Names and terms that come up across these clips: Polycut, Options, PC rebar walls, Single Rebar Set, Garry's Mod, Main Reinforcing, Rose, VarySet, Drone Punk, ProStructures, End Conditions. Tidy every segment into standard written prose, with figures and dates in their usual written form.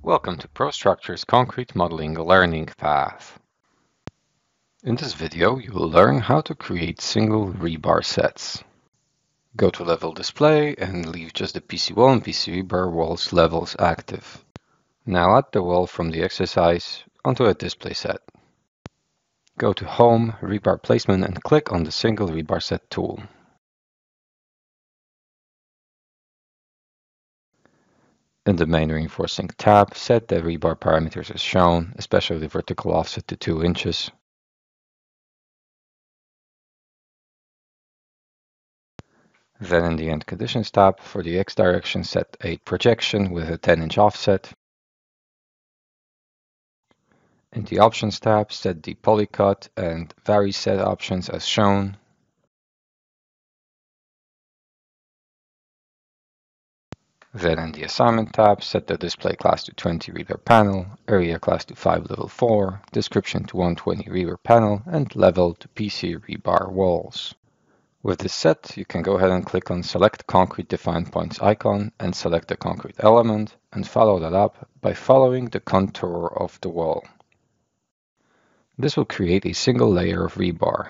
Welcome to ProStructures Concrete Modeling Learning Path. In this video, you will learn how to create single rebar sets. Go to Level Display and leave just the PC wall and PC rebar walls levels active. Now add the wall from the exercise onto a display set. Go to Home, Rebar Placement and click on the Single Rebar Set tool. In the Main Reinforcing tab, set the rebar parameters as shown, especially the vertical offset to 2 inches. Then in the End Conditions tab, for the X direction, set a projection with a 10-inch offset. In the Options tab, set the Polycut and VarySet options as shown. Then in the Assignment tab, set the Display class to 20 rebar panel, Area class to 5 level 4, Description to 120 rebar panel, and Level to PC rebar walls. With this set, you can go ahead and click on Select Concrete Defined Points icon and select the concrete element and follow that up by following the contour of the wall. This will create a single layer of rebar.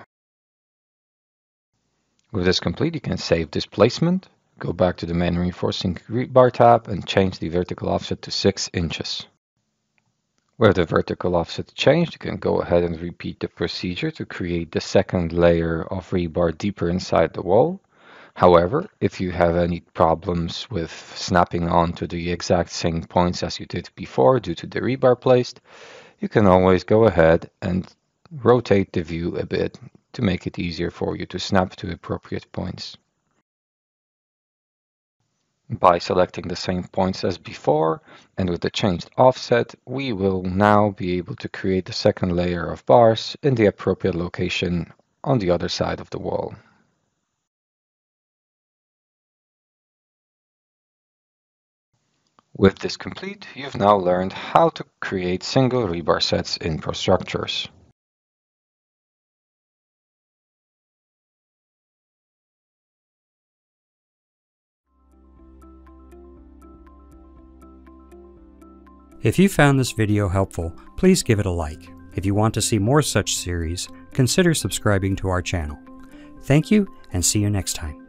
With this complete, you can save this placement. Go back to the Main Reinforcing Rebar tab and change the vertical offset to 6 inches. With the vertical offset changed, you can go ahead and repeat the procedure to create the second layer of rebar deeper inside the wall. However, if you have any problems with snapping on to the exact same points as you did before due to the rebar placed, you can always go ahead and rotate the view a bit to make it easier for you to snap to appropriate points. By selecting the same points as before, and with the changed offset, we will now be able to create the second layer of bars in the appropriate location on the other side of the wall. With this complete, you've now learned how to create single rebar sets in ProStructures. If you found this video helpful, please give it a like. If you want to see more such series, consider subscribing to our channel. Thank you, and see you next time.